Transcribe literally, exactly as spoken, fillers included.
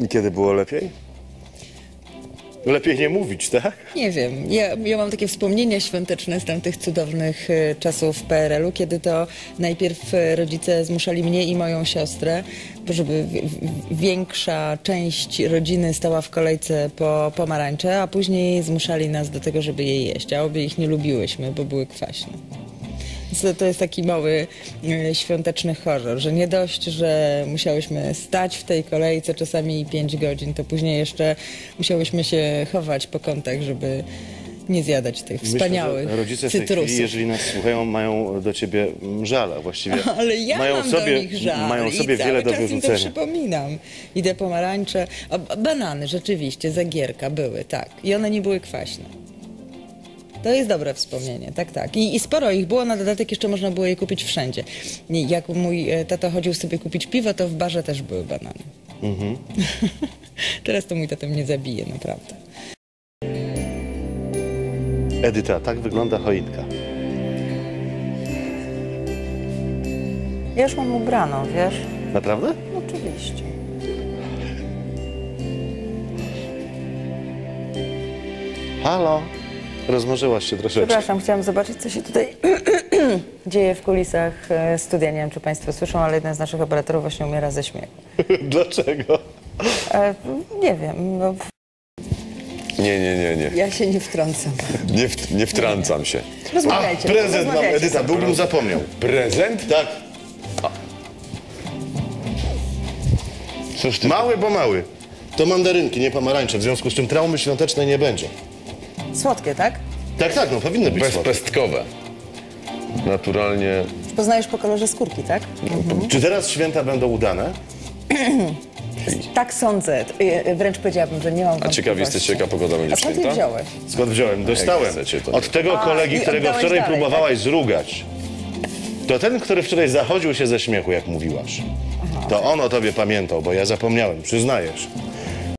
I kiedy było lepiej? Lepiej nie mówić, tak? Nie wiem. Ja, ja mam takie wspomnienia świąteczne z tamtych cudownych y, czasów P R L u, kiedy to najpierw y, rodzice zmuszali mnie i moją siostrę, żeby w, w, większa część rodziny stała w kolejce po pomarańcze, a później zmuszali nas do tego, żeby je jeść, a obie ich nie lubiłyśmy, bo były kwaśne. To, to jest taki mały y, świąteczny horror, że nie dość, że musiałyśmy stać w tej kolejce czasami pięć godzin, to później jeszcze musiałyśmy się chować po kątach, żeby nie zjadać tych wspaniałych cytrusów. Rodzice w tej chwili, jeżeli nas słuchają, mają do ciebie żal, a właściwie ale ja mają mam sobie, do nich żal mają sobie i wiele do wyrzucenia. Czas im to przypominam. Idę pomarańcze, a banany rzeczywiście, zagierka były, tak. I one nie były kwaśne. To jest dobre wspomnienie, tak, tak. I, I sporo ich było, na dodatek jeszcze można było je kupić wszędzie. Jak mój tata chodził sobie kupić piwo, to w barze też były banany. Mm-hmm. Teraz to mój tata mnie zabije, naprawdę. Edyta, tak wygląda choinka. Ja już mam ubraną, wiesz? Naprawdę? Oczywiście. Halo? Rozmarzyłaś się troszeczkę. Przepraszam, chciałam zobaczyć, co się tutaj dzieje w kulisach studia. Nie wiem, czy Państwo słyszą, ale jeden z naszych operatorów właśnie umiera ze śmiechu. Dlaczego? E, nie wiem. No... Nie, nie, nie, nie. Ja się nie wtrącam. Nie, w, nie wtrącam nie. się. Rozmawiajcie. A, prezent mam, Edyta, Bóg mu zapomniał. Prezent? Tak. A. Cóż ty mały, bo mały. To mandarynki, nie pomarańcze, w związku z czym traumy świątecznej nie będzie. Słodkie, tak? Tak, tak, no powinny być słodkie. Bezpestkowe. Naturalnie... Poznajesz po kolorze skórki, tak? Mhm. Czy teraz święta będą udane? Tak sądzę. Wręcz powiedziałabym, że nie mam... A ciekaw jesteś, jaka pogoda będzie przyjęta? A skąd wziąłeś? Skąd wziąłem? Dostałem. Od tego kolegi, którego wczoraj próbowałaś zrugać. To ten, który wczoraj zachodził się ze śmiechu, jak mówiłaś. To on o tobie pamiętał, bo ja zapomniałem, przyznajesz.